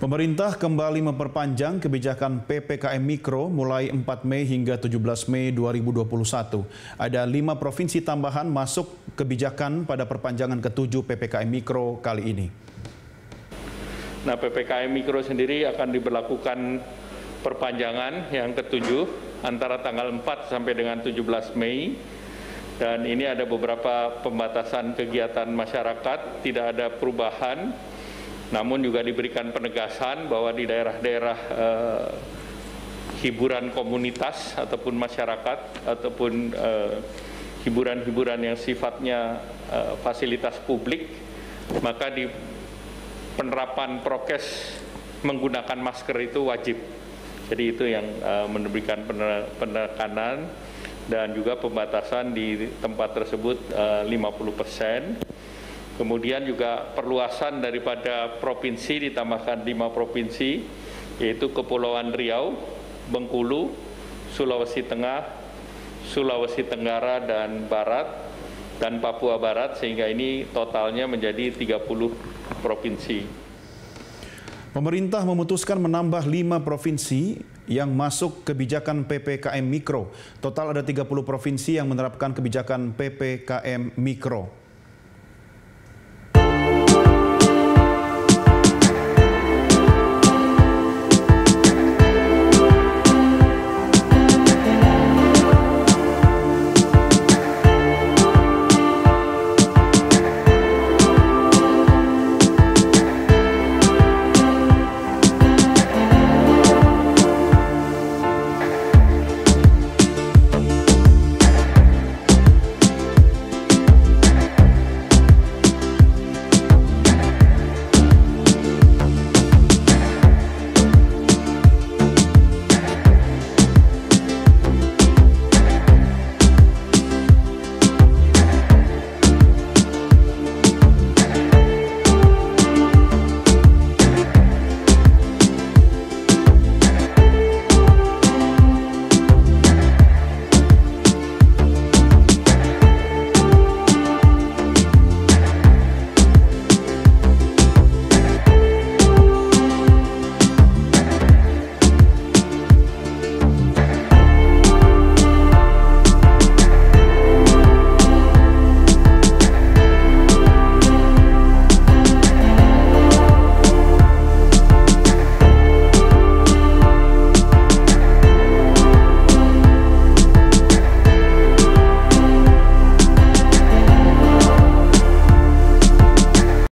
Pemerintah kembali memperpanjang kebijakan PPKM Mikro mulai 4 Mei hingga 17 Mei 2021. Ada 5 provinsi tambahan masuk kebijakan pada perpanjangan ke-7 PPKM Mikro kali ini. Nah, PPKM Mikro sendiri akan diberlakukan perpanjangan yang ke-7 antara tanggal 4 sampai dengan 17 Mei. Dan ini ada beberapa pembatasan kegiatan masyarakat, tidak ada perubahan. Namun juga diberikan penegasan bahwa di daerah-daerah hiburan komunitas ataupun masyarakat ataupun hiburan-hiburan yang sifatnya fasilitas publik, maka di penerapan prokes menggunakan masker itu wajib. Jadi itu yang memberikan penekanan dan juga pembatasan di tempat tersebut 50%. Kemudian juga perluasan daripada provinsi ditambahkan 5 provinsi, yaitu Kepulauan Riau, Bengkulu, Sulawesi Tengah, Sulawesi Tenggara dan Barat, dan Papua Barat, sehingga ini totalnya menjadi 30 provinsi. Pemerintah memutuskan menambah 5 provinsi yang masuk kebijakan PPKM Mikro. Total ada 30 provinsi yang menerapkan kebijakan PPKM Mikro.